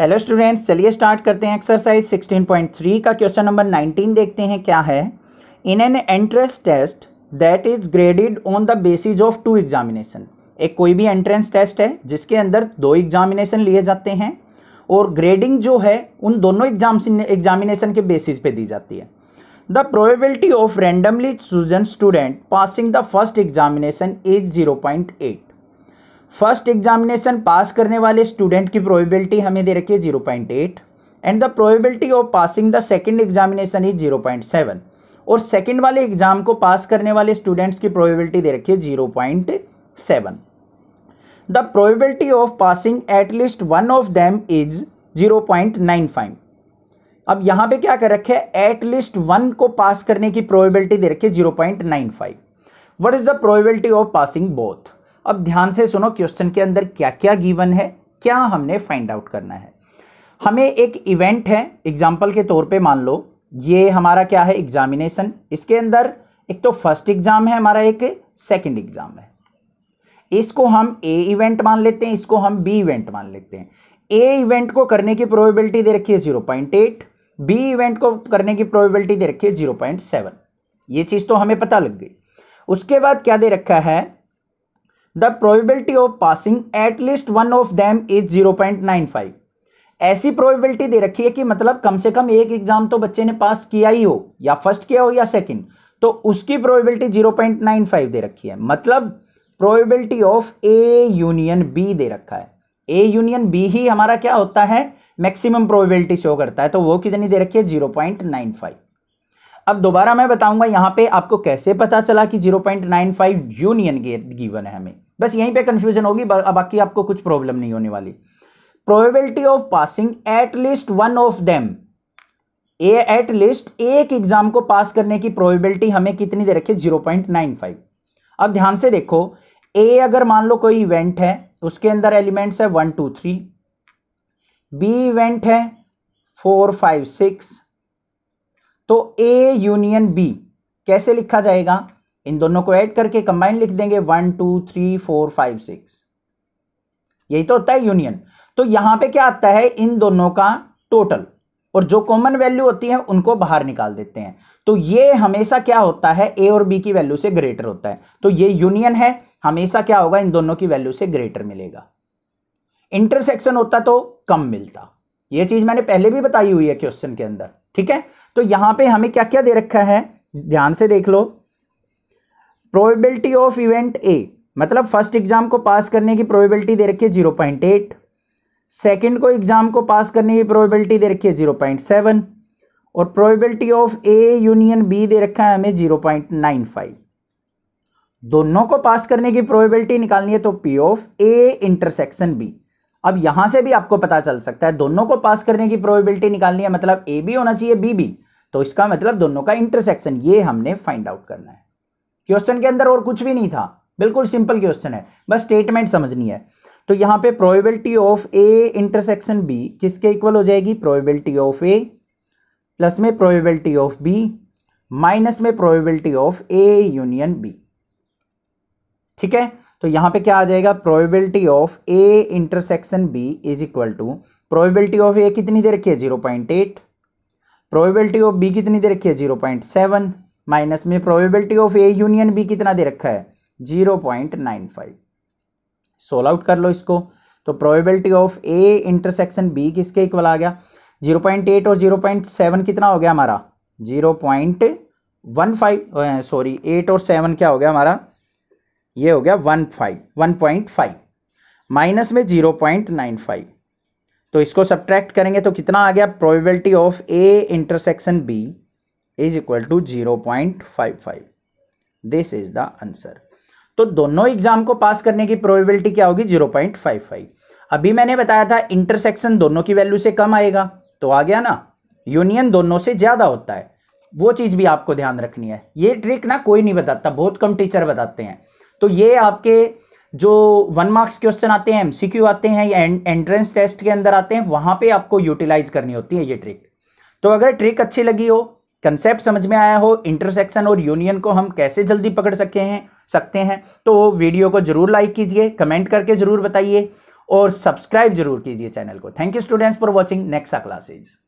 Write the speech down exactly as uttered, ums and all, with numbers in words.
Hello students, चलिए start करते हैं। एक्सरसाइज सिक्सटीन पॉइंट थ्री का क्वेश्चन नंबर नाइनटीन देखते हैं क्या है। In an entrance test that is graded on the basis of two examination. एक कोई भी एंट्रेंस टेस्ट है जिसके अंदर दो एग्जामिनेशन लिए जाते हैं और ग्रेडिंग जो है उन दोनों एग्जाम एग्जामिनेशन के बेसिस पे दी जाती है। The probability of randomly chosen student passing the first examination is zero point eight. First examination pass करने वाले स्टूडेंट की प्रोबेबिलिटी हमें दे रखी है zero point eight and the probability of passing the second examination is zero point seven और second वाले exam को पास करने वाले स्टूडेंट्स की प्रोबेबिलिटी दे रखी है zero point seven. The probability of passing at least one of them is zero point nine five. अब यहाँ पे क्या कर रखे है, एटलीस्ट वन को पास करने की प्रोबेबिलिटी दे रखी है zero point nine five. What is the probability of passing both. अब ध्यान से सुनो, क्वेश्चन के अंदर क्या क्या गिवन है, क्या हमने फाइंड आउट करना है। हमें एक इवेंट है, एग्जाम्पल के तौर पे मान लो ये हमारा क्या है एग्जामिनेशन। इसके अंदर एक तो फर्स्ट एग्जाम है हमारा, एक सेकंड एग्जाम है। इसको हम ए इवेंट मान लेते हैं, इसको हम बी इवेंट मान लेते हैं। ए इवेंट को करने की प्रोबेबिलिटी दे रखी है zero point eight, B event को करने की प्रोबेबिलिटी दे रखी है जीरो पॉइंट सेवन। ये चीज़ तो हमें पता लग गई। उसके बाद क्या दे रखा है, the probability of passing at least one of them is zero point nine five. ऐसी प्रोबेबिलिटी दे रखी है कि मतलब कम से कम एक एग्जाम तो बच्चे ने पास किया ही हो, या फर्स्ट किया हो या सेकंड, तो उसकी probability zero point nine five दे रखी है। मतलब probability of A union B दे रखा है। ए यूनियन बी ही हमारा क्या होता है, मैक्सिमम प्रोबेबिलिटी शो करता है, तो वो कितनी दे रखी है जीरो पॉइंट नाइन फाइव। अब दोबारा मैं बताऊंगा यहाँ पे आपको कैसे पता चला कि zero point nine five union given है हमें, बस यहीं पे कंफ्यूजन होगी, बाकी आपको कुछ प्रॉब्लम नहीं होने वाली। Probability of passing at least one of them, A at least एक एग्जाम को पास करने की प्रोबेबिलिटी हमें कितनी दे रखी है जीरो पॉइंट नाइन फाइव। अब ध्यान से देखो, ए अगर मान लो कोई इवेंट है, उसके अंदर एलिमेंट्स है one two three, B event है फोर फाइव सिक्स, तो ए यूनियन बी कैसे लिखा जाएगा, इन दोनों को ऐड करके कंबाइन लिख देंगे one two three four five six, यही तो होता है यूनियन। तो यहाँ पे क्या आता है, इन दोनों का टोटल और जो कॉमन वैल्यू होती है उनको बाहर निकाल देते हैं। तो ये हमेशा क्या होता है, ए और बी की वैल्यू से ग्रेटर होता है, तो ये यूनियन है, हमेशा क्या होगा इन दोनों की वैल्यू से ग्रेटर मिलेगा। इंटरसेक्शन होता तो कम मिलता, ये चीज मैंने पहले भी बताई हुई है क्वेश्चन के अंदर, ठीक है। तो यहां पे हमें क्या क्या दे रखा है, ध्यान से देख लो। प्रोबेबिलिटी ऑफ इवेंट ए, मतलब फर्स्ट एग्जाम को पास करने की प्रोबेबिलिटी दे रखी है जीरो पॉइंट एट, सेकेंड को एग्जाम को पास करने की प्रोबेबिलिटी दे रखी है जीरो पॉइंट सेवन और probability of A union B दे रखा है हमें जीरो पॉइंट नाइन फाइव। दोनों को पास करने की प्रोबेबिलिटी निकालनी है तो P of A intersection B. अब यहां से भी आपको पता चल सकता है, दोनों को पास करने की प्रोबेबिलिटी निकालनी है, मतलब ए भी होना चाहिए बी भी, तो इसका मतलब दोनों का इंटरसेक्शन, ये हमने फाइंड आउट करना है। क्वेश्चन के अंदर और कुछ भी नहीं था, बिल्कुल सिंपल क्वेश्चन है, बस स्टेटमेंट समझनी है। तो यहाँ पे probability of A intersection B किसके इक्वल हो जाएगी, प्रोबेबिलिटी ऑफ ए प्लस में प्रोबेबिलिटी ऑफ बी माइनस में probability of A union B, ठीक है। तो यहाँ पे क्या आ जाएगा, probability of A intersection B is equal to probability of A कितनी दे रखी है zero point eight, probability of B कितनी दे रखी है जीरो पॉइंट सेवन माइनस में probability of A union B कितना दे रखा है zero point nine five. Solve out कर लो इसको। तो probability of A intersection B किसके इक्वल आ गया, जीरो पॉइंट एट और जीरो पॉइंट सेवन कितना हो गया हमारा zero point one five, sorry eight और सेवन क्या हो गया हमारा, ये हो गया one five one point five minus में जीरो पॉइंट नाइन फाइव। तो इसको सब्ट्रैक्ट करेंगे तो कितना आ गया, probability of A intersection B is equal to zero point five five. This is the answer. तो दोनों एग्जाम को पास करने की प्रोबेबिलिटी क्या होगी जीरो पॉइंट फाइव फाइव। अभी मैंने बताया था इंटरसेक्शन दोनों की वैल्यू से कम आएगा, तो आ गया ना, यूनियन दोनों से ज़्यादा होता है, वो चीज़ भी आपको ध्यान रखनी है। ये ट्रिक ना कोई नहीं बताता, बहुत कम टीचर बताते हैं। तो ये आपके जो वन मार्क्स क्वेश्चन आते हैं, एमसीक्यू आते हैं या एंट्रेंस टेस्ट के अंदर आते हैं, वहाँ पर आपको यूटिलाइज करनी होती है ये ट्रिक। तो अगर ट्रिक अच्छी लगी हो, कंसेप्ट समझ में आया हो, इंटरसेक्शन और यूनियन को हम कैसे जल्दी पकड़ सके हैं सकते हैं, तो वीडियो को जरूर लाइक कीजिए, कमेंट करके ज़रूर बताइए और सब्सक्राइब जरूर कीजिए चैनल को। Thank you students for watching Nexa classes.